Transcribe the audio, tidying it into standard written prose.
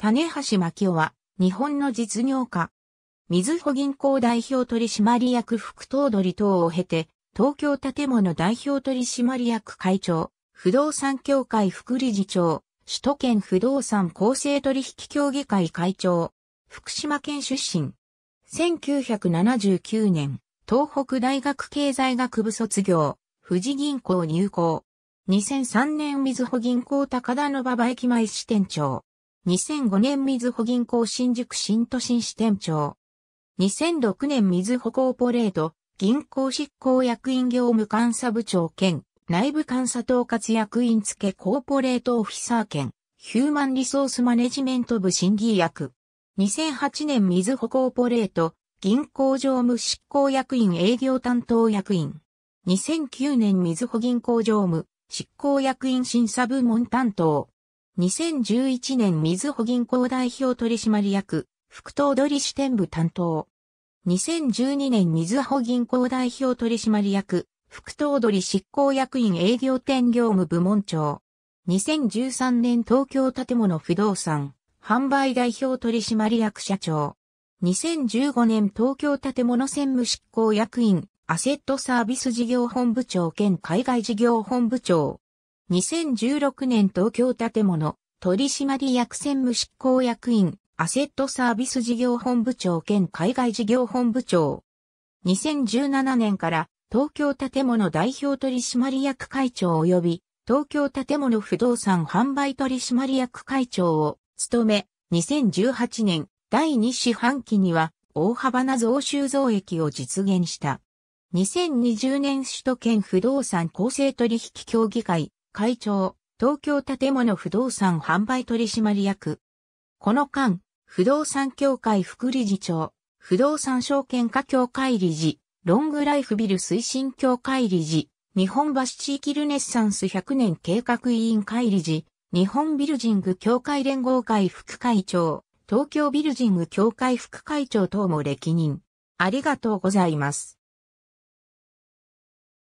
種橋真紀夫は、日本の実業家。みずほ銀行代表取締役副頭取等を経て、東京建物代表取締役会長、不動産協会副理事長、首都圏不動産公正取引協議会会長、福島県出身。1979年、東北大学経済学部卒業、富士銀行入行。2003年みずほ銀行高田馬場駅前支店長。2005年みずほ銀行新宿新都心支店長。2006年みずほコーポレート銀行執行役員業務監査部長兼内部監査統括役員付コーポレートオフィサー兼ヒューマンリソースマネジメント部審議役。2008年みずほコーポレート銀行常務執行役員営業担当役員。2009年みずほ銀行常務執行役員審査部門担当。2011年みずほ銀行代表取締役、副頭取支店部担当。2012年みずほ銀行代表取締役、副頭取執行役員営業店業務部門長。2013年東京建物不動産、販売代表取締役社長。2015年東京建物専務執行役員、アセットサービス事業本部長兼海外事業本部長。2016年東京建物取締役専務執行役員アセットサービス事業本部長兼海外事業本部長。2017年から東京建物代表取締役会長及び東京建物不動産販売取締役会長を務め、2018年第2四半期には大幅な増収増益を実現した。2020年首都圏不動産公正取引協議会会長、東京建物不動産販売取締役。この間、不動産協会副理事長、不動産証券化協会理事、ロングライフビル推進協会理事、日本橋地域ルネッサンス100年計画委員会理事、日本ビルジング協会連合会副会長、東京ビルジング協会副会長等も歴任。ありがとうございます。